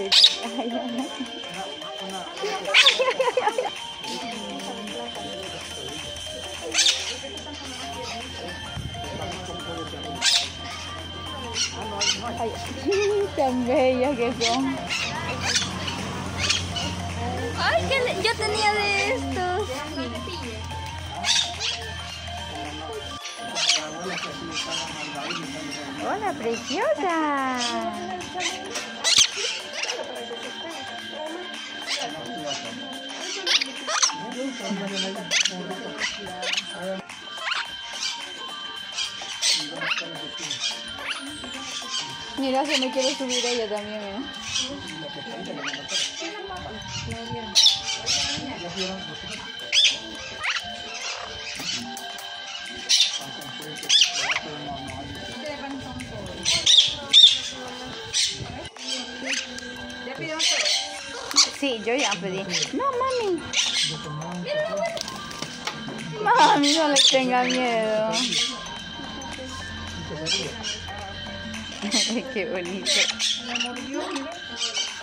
Ay, tan bellas que son. Ay, que yo tenía de estos. Hola, preciosa. Mira, se me quiere subir ella también, ¿eh? Sí, yo ya pedí. No, mami. Mami, no le tenga miedo. Qué bonito.